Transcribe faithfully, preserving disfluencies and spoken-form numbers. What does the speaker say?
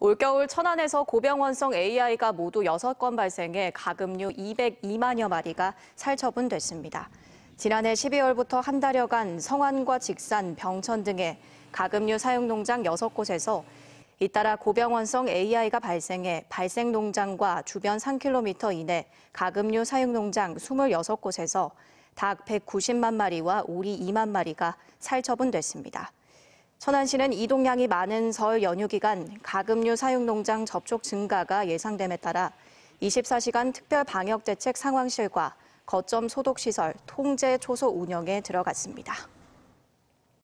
올겨울 천안에서 고병원성 에이아이가 모두 여섯 건 발생해 가금류 이백이만여 마리가 살처분됐습니다. 지난해 십이월부터 한 달여간 성안과 직산, 병천 등의 가금류 사육농장 여섯 곳에서 잇따라 고병원성 에이아이가 발생해 발생 농장과 주변 삼 킬로미터 이내 가금류 사육농장 이십육 곳에서 닭 백구십만 마리와 오리 이만 마리가 살처분됐습니다. 천안시는 이동량이 많은 설 연휴 기간 가금류 사육농장 접촉 증가가 예상됨에 따라 이십사 시간 특별 방역 대책 상황실과 거점 소독시설 통제 초소 운영에 들어갔습니다.